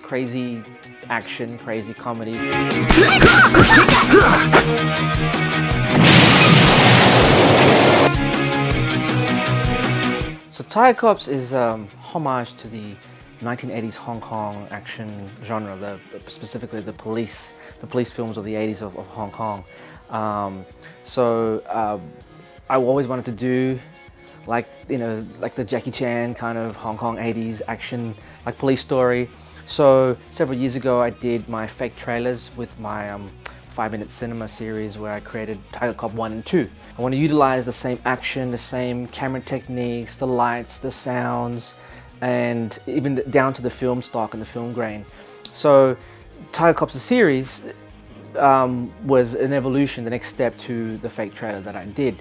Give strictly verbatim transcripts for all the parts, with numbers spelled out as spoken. Crazy action, crazy comedy. So Tiger Cops is um, homage to the nineteen eighties Hong Kong action genre, the, specifically the police, the police films of the eighties of, of Hong Kong. Um, so uh, I always wanted to do like, you know, like the Jackie Chan kind of Hong Kong eighties action, like police story. So several years ago I did my fake trailers with my um, five minute cinema series where I created Tiger Cop one and two. I want to utilize the same action, the same camera techniques, the lights, the sounds, and even down to the film stock and the film grain. So Tiger Cops the series um, was an evolution, the next step to the fake trailer that I did.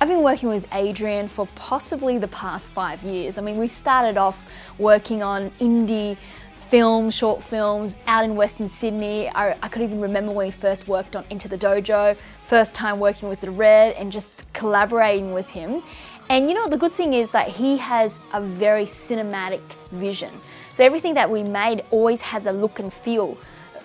I've been working with Adrian for possibly the past five years. I mean, we've started off working on indie films, short films, out in Western Sydney. I, I could even remember when we first worked on Into the Dojo, first time working with The Red and just collaborating with him. And you know, the good thing is that he has a very cinematic vision. So everything that we made always had the look and feel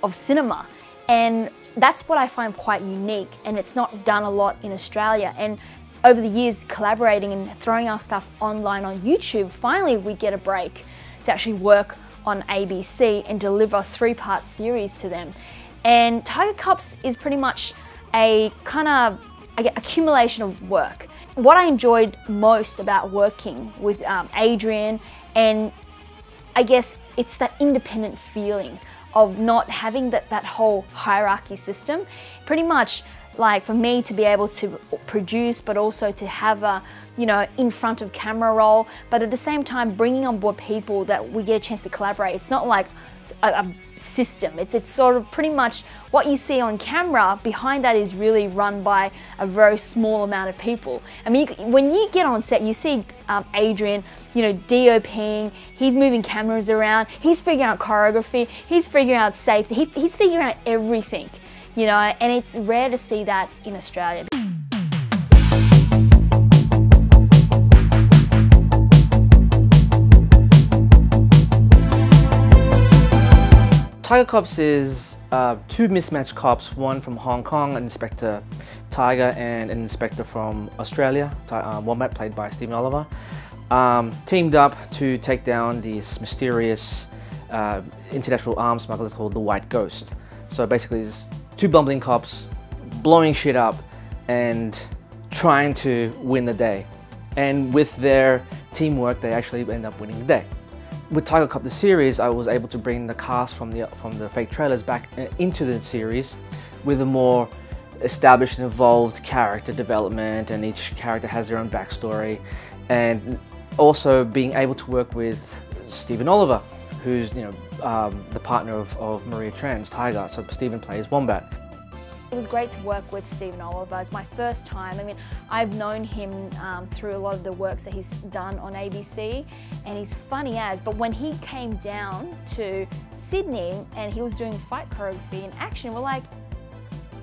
of cinema. And that's what I find quite unique. And it's not done a lot in Australia. And over the years, collaborating and throwing our stuff online on YouTube, finally we get a break to actually work on A B C and deliver a three-part series to them. And Tiger Cops is pretty much a kind of accumulation of work. What I enjoyed most about working with um, Adrian, and I guess it's that independent feeling of not having that, that whole hierarchy system. Pretty much, like for me to be able to produce, but also to have a, you know, in front of camera role, but at the same time bringing on board people that we get a chance to collaborate. It's not like a, a system. It's, it's sort of pretty much what you see on camera, behind that is really run by a very small amount of people. I mean, you, when you get on set, you see um, Adrian, you know, DOPing, he's moving cameras around, he's figuring out choreography, he's figuring out safety, he, he's figuring out everything. You know, and it's rare to see that in Australia. Tiger Cops is uh, two mismatched cops, one from Hong Kong, an Inspector Tiger, and an inspector from Australia, uh, Wombat, played by Steven Oliver, um, teamed up to take down this mysterious uh, international arms smuggler called the White Ghost. So basically, it's two bumbling cops blowing shit up and trying to win the day. And with their teamwork, they actually end up winning the day. With Tiger Cop the series, I was able to bring the cast from the, from the fake trailers back into the series with a more established and evolved character development, and each character has their own backstory. And also being able to work with Steven Oliver, who's, you know, um, the partner of, of Maria Tran's Tiger, so Steven plays Wombat. It was great to work with Steven Oliver. It's my first time. I mean, I've known him um, through a lot of the works that he's done on A B C, and he's funny as, but when he came down to Sydney and he was doing fight choreography and action, we're like,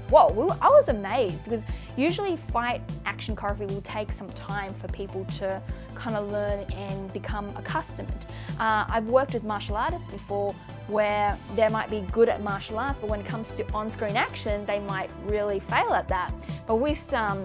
whoa, we were, I was amazed, because usually fight action choreography will take some time for people to kind of learn and become accustomed. Uh, I've worked with martial artists before where they might be good at martial arts, but when it comes to on-screen action, they might really fail at that. But with um,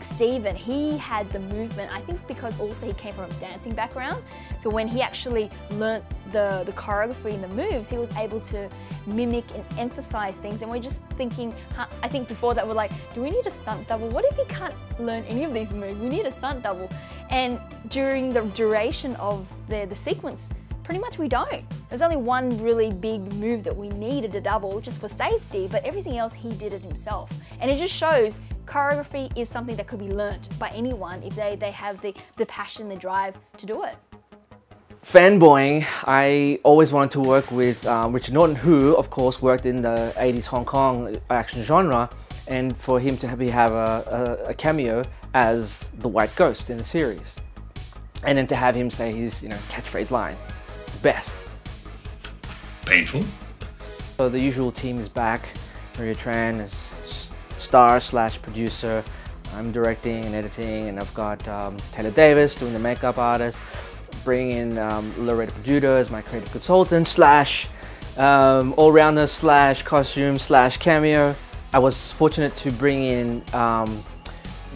Steven, he had the movement, I think because also he came from a dancing background, so when he actually learnt the, the choreography and the moves, he was able to mimic and emphasize things, and we're just thinking, huh, I think before that we're like, do we need a stunt double? What if we can't learn any of these moves? We need a stunt double. And during the duration of the, the sequence, pretty much we don't. There's only one really big move that we needed a double just for safety, but everything else he did it himself. And it just shows choreography is something that could be learnt by anyone if they, they have the, the passion, the drive to do it. Fanboying, I always wanted to work with um, Richard Norton, who of course worked in the eighties Hong Kong action genre, and for him to have, have a, a, a cameo as the White Ghost in the series. And then to have him say his, you know, catchphrase line. Best. Painful. So the usual team is back. Maria Tran is star slash producer. I'm directing and editing, and I've got um, Taylor Davis doing the makeup artist. bringing in um, Loretta Peduto as my creative consultant slash um, all-rounder slash costume slash cameo. I was fortunate to bring in um,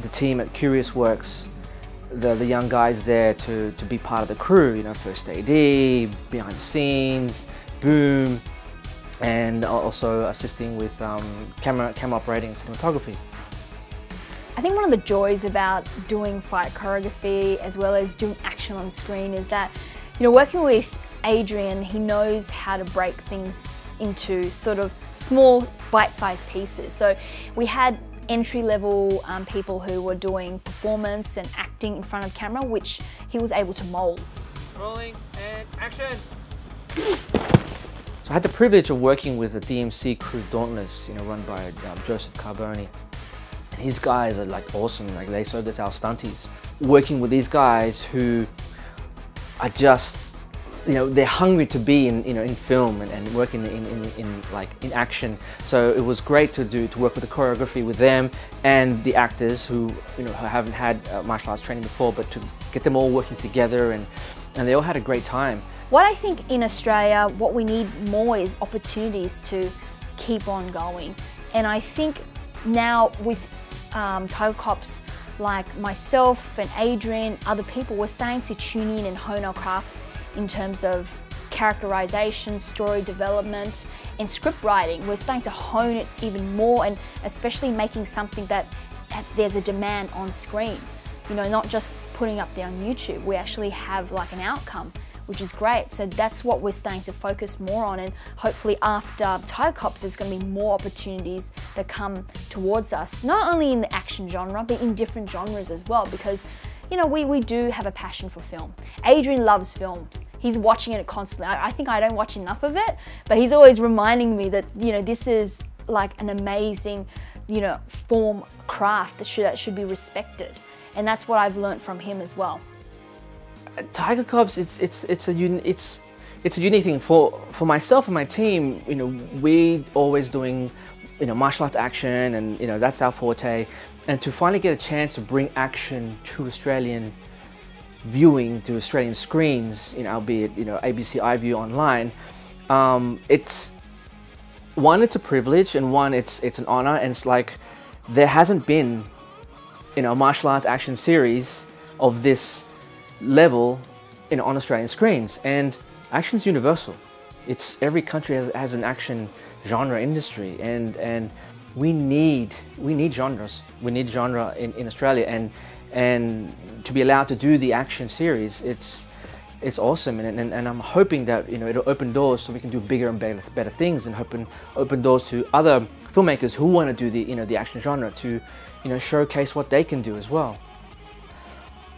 the team at Curious Works, the, the young guys there to, to be part of the crew, you know, first A D, behind the scenes, boom, and also assisting with um, camera, camera operating and cinematography. I think one of the joys about doing fight choreography as well as doing action on screen is that, you know, working with Adrian, he knows how to break things into sort of small bite-sized pieces. So we had entry-level um, people who were doing performance and acting in front of camera, which he was able to mold. Rolling and action! So I had the privilege of working with the D M C Crew Dauntless, you know, run by um, Joseph Carboni. And his guys are like awesome, like they served as our stunties. Working with these guys who are just, you know, they're hungry to be in, you know, in film and, and work in, in, in, in like in action. So it was great to do, to work with the choreography with them and the actors who, you know, haven't had uh, martial arts training before, but to get them all working together and, and they all had a great time. What I think in Australia, what we need more is opportunities to keep on going. And I think now with Um, Tiger Cops, like myself and Adrian, other people, were starting to tune in and hone our craft in terms of characterization, story development and script writing. We're starting to hone it even more, and especially making something that, that there's a demand on screen. You know, not just putting up there on YouTube, we actually have like an outcome, which is great. So that's what we're starting to focus more on, and hopefully after Tiger Cops there's going to be more opportunities that come towards us, not only in the action genre but in different genres as well, because you know we, we do have a passion for film. Adrian loves films, he's watching it constantly. I, I think I don't watch enough of it, but he's always reminding me that you know this is like an amazing you know form craft that should, that should be respected, and that's what I've learned from him as well. Tiger Cops, it's it's it's a un, it's it's a unique thing for for myself and my team. You know, we always doing you know martial arts action, and you know that's our forte. And to finally get a chance to bring action to Australian viewing, to Australian screens, you know, albeit you know A B C iView online, um, it's one, it's a privilege, and one, it's it's an honor. And it's like there hasn't been you know a martial arts action series of this level in on Australian screens, and action's universal. It's every country has, has an action genre industry, and and we need we need genres. We need genre in, in Australia, and and to be allowed to do the action series, it's it's awesome, and, and and I'm hoping that you know it'll open doors so we can do bigger and better better things, and open open doors to other filmmakers who want to do the you know the action genre to you know showcase what they can do as well.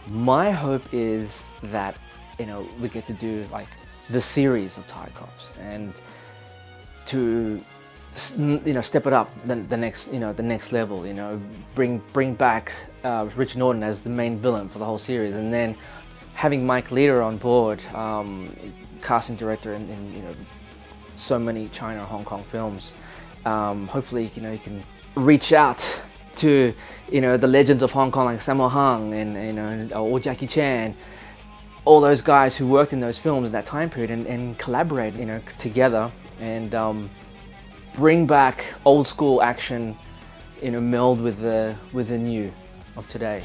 My hope is that you know we get to do like the series of Tiger Cops, and to you know step it up the, the next you know the next level. You know, bring bring back uh, Richard Norton as the main villain for the whole series, and then having Mike Leader on board, um, casting director in, in you know so many China and Hong Kong films. Um, hopefully, you know he can reach out to you know the legends of Hong Kong like Sammo Hung and you know or Jackie Chan, all those guys who worked in those films in that time period, and, and collaborate you know together and um, bring back old school action, you know meld with the with the new of today.